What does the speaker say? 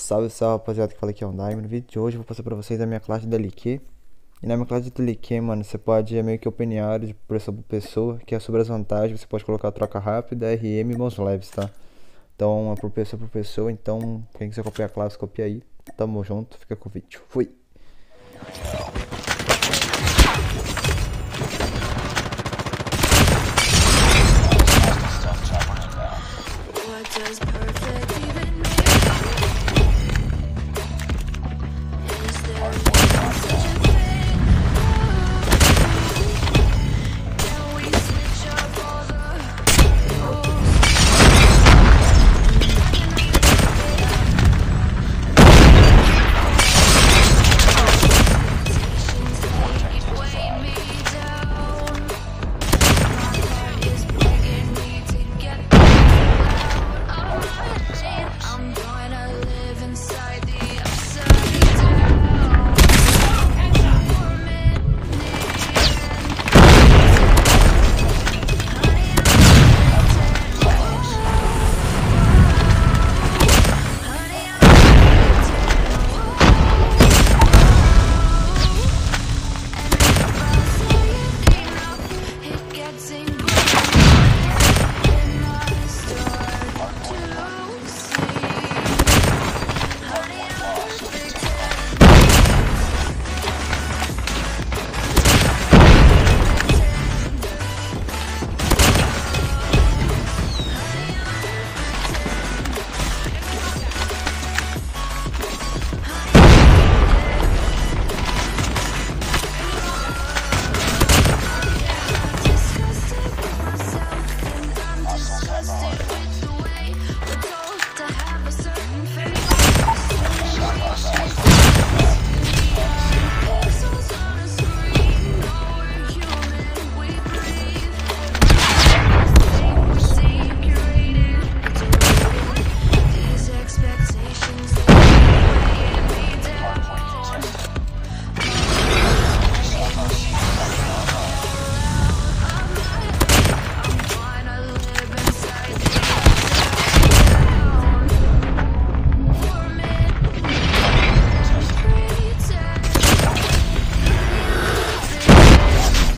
Salve, salve rapaziada, que fala aqui é o Daimon. No vídeo de hoje eu vou passar pra vocês a minha classe da Liquet. E na minha classe de Liquet, mano, você pode meio que opinar de pessoa, que é sobre as vantagens. Você pode colocar troca rápida, RM e mãos leves, tá? Então é por pessoa, então quem quiser copiar a classe, copia aí. Tamo junto, fica com o vídeo. Fui! What does perfect